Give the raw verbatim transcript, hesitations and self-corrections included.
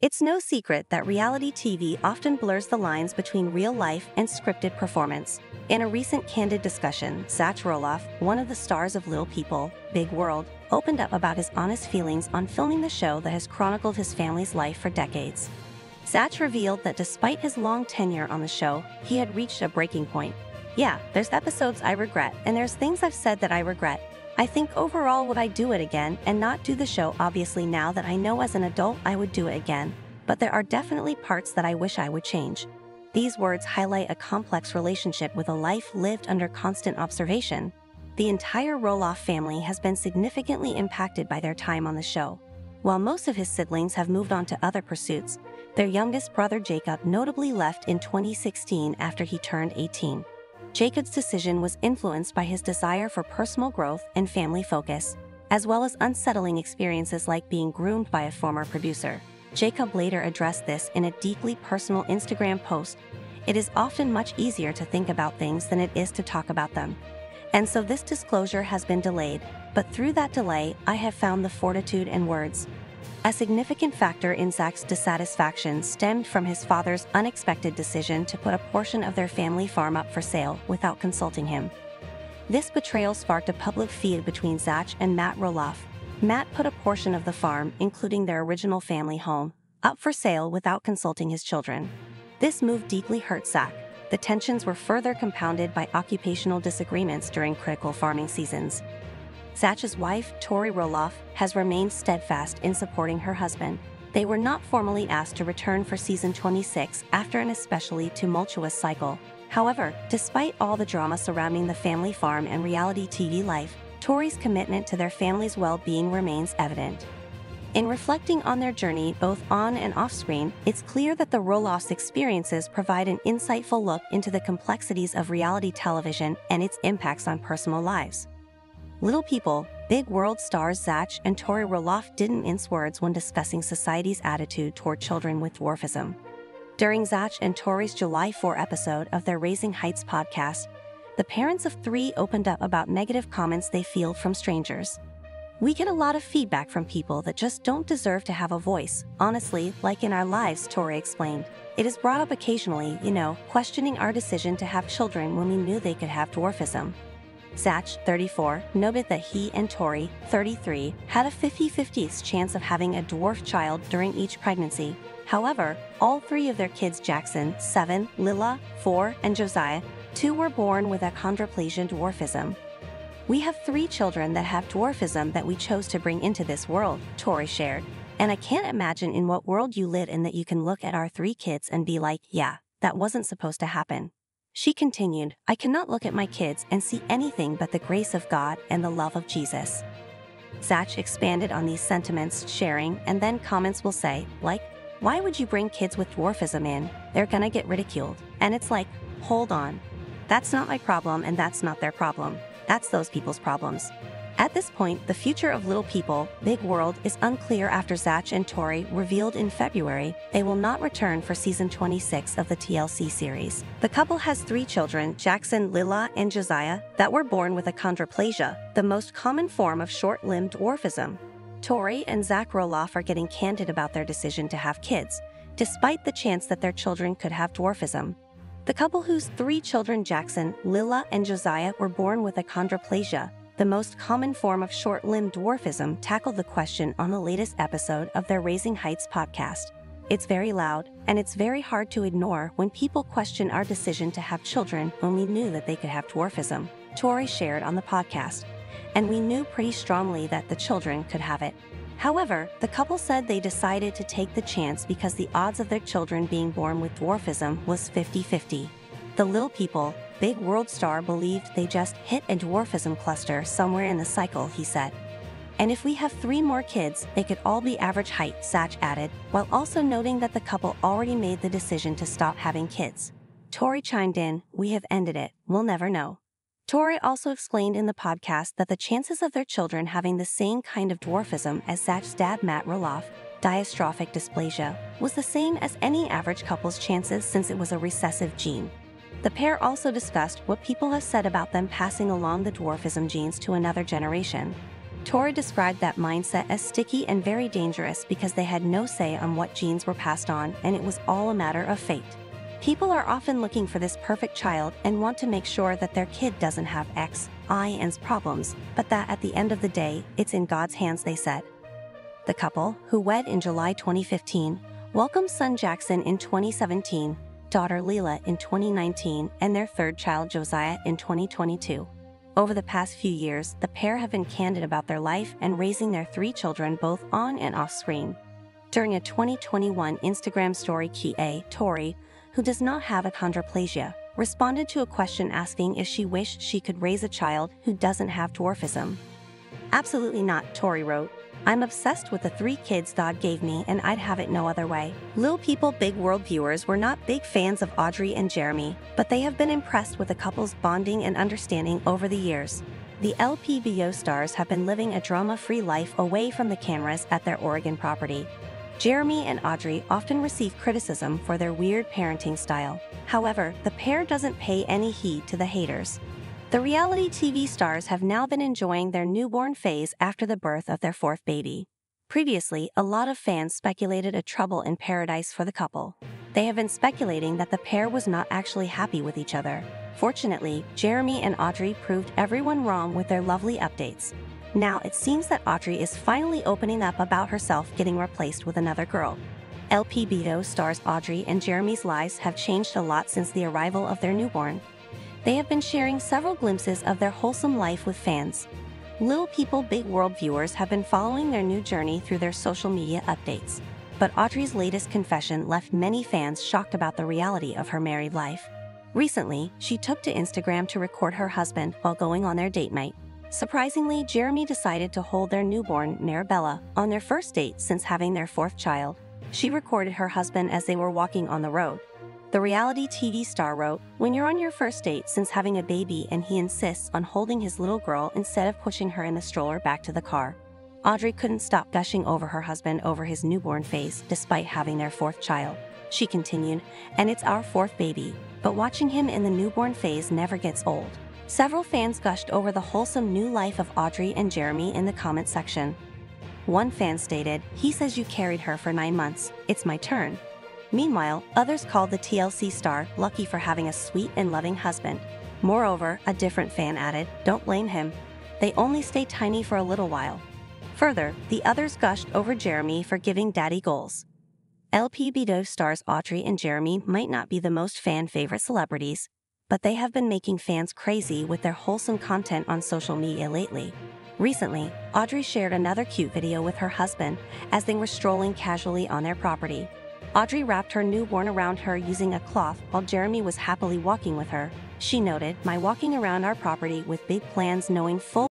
It's no secret that reality T V often blurs the lines between real life and scripted performance. In a recent candid discussion, Zach Roloff, one of the stars of Little People, Big World, opened up about his honest feelings on filming the show that has chronicled his family's life for decades. Zach revealed that despite his long tenure on the show, he had reached a breaking point. "Yeah, there's episodes I regret, and there's things I've said that I regret. I think overall would I do it again and not do the show? Obviously now that I know as an adult I would do it again, but there are definitely parts that I wish I would change." These words highlight a complex relationship with a life lived under constant observation. The entire Roloff family has been significantly impacted by their time on the show. While most of his siblings have moved on to other pursuits, their youngest brother Jacob notably left in twenty sixteen after he turned eighteen. Jacob's decision was influenced by his desire for personal growth and family focus, as well as unsettling experiences like being groomed by a former producer. Jacob later addressed this in a deeply personal Instagram post. "It is often much easier to think about things than it is to talk about them. And so this disclosure has been delayed, but through that delay, I have found the fortitude and words." A significant factor in Zach's dissatisfaction stemmed from his father's unexpected decision to put a portion of their family farm up for sale without consulting him. This betrayal sparked a public feud between Zach and Matt Roloff. Matt put a portion of the farm, including their original family home, up for sale without consulting his children. This move deeply hurt Zach. The tensions were further compounded by occupational disagreements during critical farming seasons. Zach's wife, Tori Roloff, has remained steadfast in supporting her husband. They were not formally asked to return for season twenty-six after an especially tumultuous cycle. However, despite all the drama surrounding the family farm and reality T V life, Tori's commitment to their family's well-being remains evident. In reflecting on their journey both on and off-screen, it's clear that the Roloffs' experiences provide an insightful look into the complexities of reality television and its impacts on personal lives. Little People, Big World stars Zach and Tori Roloff didn't mince words when discussing society's attitude toward children with dwarfism. During Zach and Tori's July fourth episode of their Raising Heights podcast, the parents of three opened up about negative comments they feel from strangers. "We get a lot of feedback from people that just don't deserve to have a voice, honestly, like in our lives," Tori explained. "It is brought up occasionally, you know, questioning our decision to have children when we knew they could have dwarfism." Zach, thirty-four, noted that he and Tori, thirty-three, had a fifty fifty chance of having a dwarf child during each pregnancy. However, all three of their kids, Jackson, seven, Lilah, four, and Josiah, two, were born with achondroplasia dwarfism. "We have three children that have dwarfism that we chose to bring into this world," Tori shared. "And I can't imagine in what world you live in that you can look at our three kids and be like, yeah, that wasn't supposed to happen." She continued, "I cannot look at my kids and see anything but the grace of God and the love of Jesus." Zach expanded on these sentiments, sharing, "And then comments will say, like, why would you bring kids with dwarfism in? They're gonna get ridiculed. And it's like, hold on. That's not my problem and that's not their problem. That's those people's problems." At this point, the future of Little People, Big World is unclear after Zach and Tori revealed in February they will not return for season twenty-six of the T L C series. The couple has three children, Jackson, Lilah, and Josiah, that were born with achondroplasia, the most common form of short-limbed dwarfism. Tori and Zach Roloff are getting candid about their decision to have kids, despite the chance that their children could have dwarfism. The couple, whose three children, Jackson, Lilah, and Josiah, were born with achondroplasia, the most common form of short-limbed dwarfism, tackled the question on the latest episode of their Raising Heights podcast. "It's very loud, and it's very hard to ignore when people question our decision to have children when we knew that they could have dwarfism," Tori shared on the podcast. "And we knew pretty strongly that the children could have it." However, the couple said they decided to take the chance because the odds of their children being born with dwarfism was fifty fifty. The Little People, Big World star believed they just hit a dwarfism cluster somewhere in the cycle, he said. "And if we have three more kids, they could all be average height," Zach added, while also noting that the couple already made the decision to stop having kids. Tori chimed in, "We have ended it, we'll never know." Tori also explained in the podcast that the chances of their children having the same kind of dwarfism as Zach's dad Matt Roloff, diastrophic dysplasia, was the same as any average couple's chances since it was a recessive gene. The pair also discussed what people have said about them passing along the dwarfism genes to another generation. Tori described that mindset as sticky and very dangerous because they had no say on what genes were passed on, and it was all a matter of fate. People are often looking for this perfect child and want to make sure that their kid doesn't have X, Y, and problems, but that at the end of the day, it's in God's hands, they said. The couple, who wed in July twenty fifteen, welcomed son Jackson in twenty seventeen, daughter Lilah in twenty nineteen, and their third child Josiah in twenty twenty-two. Over the past few years, the pair have been candid about their life and raising their three children both on and off screen. During a twenty twenty-one Instagram story, K A Tori, who does not have achondroplasia, responded to a question asking if she wished she could raise a child who doesn't have dwarfism. "Absolutely not," Tori wrote. "I'm obsessed with the three kids God gave me, and I'd have it no other way." Little People Big World viewers were not big fans of Audrey and Jeremy, but they have been impressed with the couple's bonding and understanding over the years. The L P B O stars have been living a drama-free life away from the cameras at their Oregon property. Jeremy and Audrey often receive criticism for their weird parenting style. However, the pair doesn't pay any heed to the haters. The reality T V stars have now been enjoying their newborn phase after the birth of their fourth baby. Previously, a lot of fans speculated a trouble in paradise for the couple. They have been speculating that the pair was not actually happy with each other. Fortunately, Jeremy and Audrey proved everyone wrong with their lovely updates. Now it seems that Audrey is finally opening up about herself getting replaced with another girl. L P B O stars Audrey and Jeremy's lives have changed a lot since the arrival of their newborn. They have been sharing several glimpses of their wholesome life with fans. Little People Big World viewers have been following their new journey through their social media updates. But Audrey's latest confession left many fans shocked about the reality of her married life. Recently, she took to Instagram to record her husband while going on their date night. Surprisingly, Jeremy decided to hold their newborn, Mirabella, on their first date since having their fourth child. She recorded her husband as they were walking on the road. The reality T V star wrote, "When you're on your first date since having a baby and he insists on holding his little girl instead of pushing her in the stroller back to the car." Audrey couldn't stop gushing over her husband over his newborn phase despite having their fourth child. She continued, "And it's our fourth baby, but watching him in the newborn phase never gets old." Several fans gushed over the wholesome new life of Audrey and Jeremy in the comment section. One fan stated, "He says you carried her for nine months, it's my turn." Meanwhile, others called the T L C star lucky for having a sweet and loving husband. Moreover, a different fan added, "Don't blame him. They only stay tiny for a little while." Further, the others gushed over Jeremy for giving daddy goals. L P B O stars Audrey and Jeremy might not be the most fan-favorite celebrities, but they have been making fans crazy with their wholesome content on social media lately. Recently, Audrey shared another cute video with her husband as they were strolling casually on their property. Audrey wrapped her newborn around her using a cloth while Jeremy was happily walking with her. She noted, "My walking around our property with big plans knowing full